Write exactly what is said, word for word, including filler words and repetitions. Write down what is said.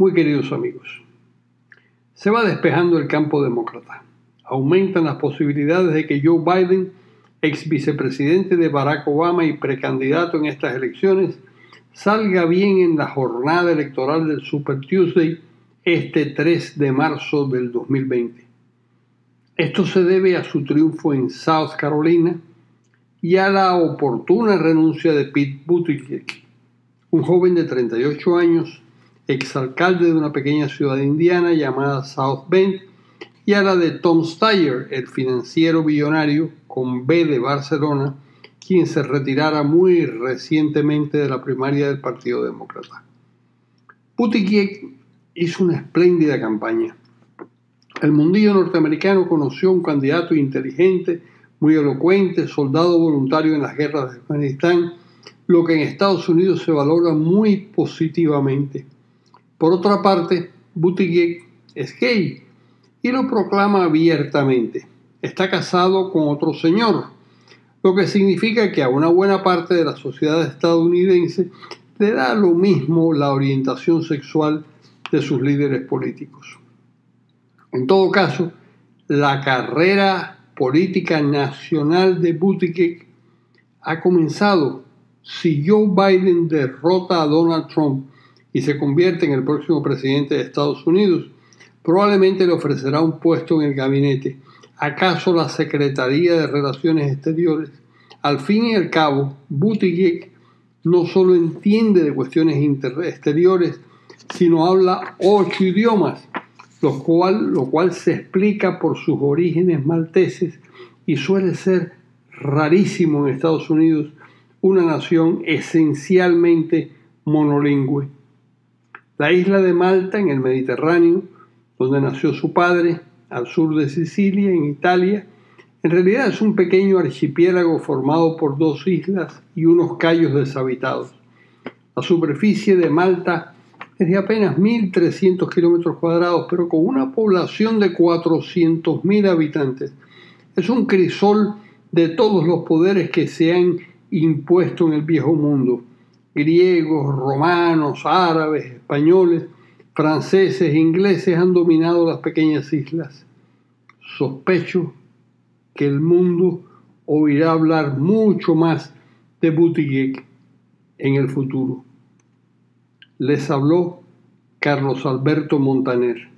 Muy queridos amigos, se va despejando el campo demócrata. Aumentan las posibilidades de que Joe Biden, ex vicepresidente de Barack Obama y precandidato en estas elecciones, salga bien en la jornada electoral del Super Tuesday este tres de marzo del dos mil veinte. Esto se debe a su triunfo en South Carolina y a la oportuna renuncia de Pete Buttigieg, un joven de treinta y ocho años, exalcalde de una pequeña ciudad indiana llamada South Bend, y a la de Tom Steyer, el financiero billonario con B de Barcelona, quien se retirara muy recientemente de la primaria del Partido Demócrata. Buttigieg hizo una espléndida campaña. El mundillo norteamericano conoció a un candidato inteligente, muy elocuente, soldado voluntario en las guerras de Afganistán, lo que en Estados Unidos se valora muy positivamente. Por otra parte, Buttigieg es gay y lo proclama abiertamente. Está casado con otro señor, lo que significa que a una buena parte de la sociedad estadounidense le da lo mismo la orientación sexual de sus líderes políticos. En todo caso, la carrera política nacional de Buttigieg ha comenzado. Si Joe Biden derrota a Donald Trump y se convierte en el próximo presidente de Estados Unidos, probablemente le ofrecerá un puesto en el gabinete, acaso la Secretaría de Relaciones Exteriores. Al fin y al cabo, Buttigieg no solo entiende de cuestiones exteriores, sino habla ocho idiomas, lo cual, lo cual se explica por sus orígenes malteses y suele ser rarísimo en Estados Unidos, una nación esencialmente monolingüe. La isla de Malta, en el Mediterráneo, donde nació su padre, al sur de Sicilia, en Italia, en realidad es un pequeño archipiélago formado por dos islas y unos cayos deshabitados. La superficie de Malta es de apenas mil trescientos kilómetros cuadrados, pero con una población de cuatrocientos mil habitantes. Es un crisol de todos los poderes que se han impuesto en el viejo mundo: griegos, romanos, árabes, españoles, franceses, ingleses han dominado las pequeñas islas. Sospecho que el mundo oirá hablar mucho más de Buttigieg en el futuro. Les habló Carlos Alberto Montaner.